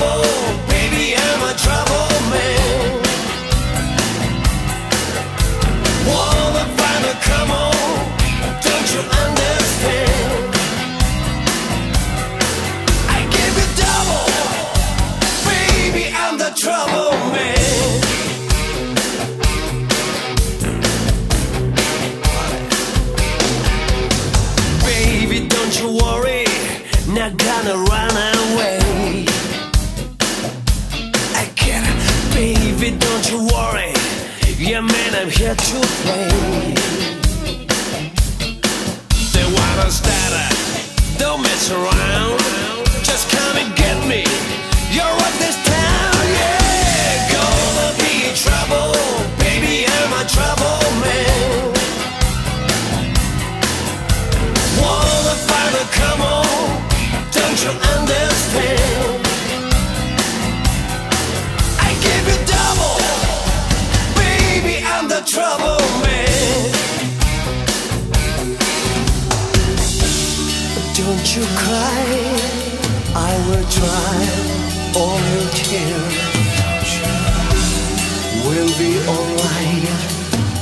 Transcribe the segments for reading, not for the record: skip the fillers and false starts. trouble, baby, I'm a trouble man. Wanna find a come on, don't you understand? I give you double, baby, I'm the trouble man. Baby, don't you worry, not gonna run away. I can't, baby, don't you worry. Yeah, man, I'm here to play. They want us data, don't mess around. Just come and get me, you're of this town, yeah. Gonna be in trouble, baby, I'm a trouble man. Wanna find a come on, don't you understand? I give you double, baby, I'm the trouble man. Don't you cry, I will dry all your tears. We'll be alright,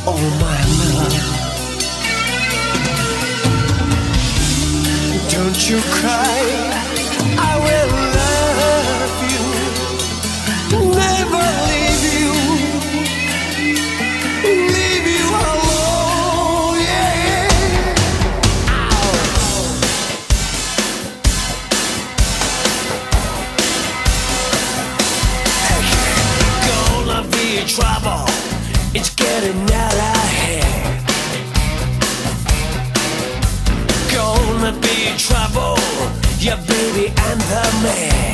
all my love. Don't you cry, I will love you, never leave you alone, yeah. Ow. Gonna be in trouble, it's getting out of hand. Gonna be in trouble, yeah, baby, I'm the man.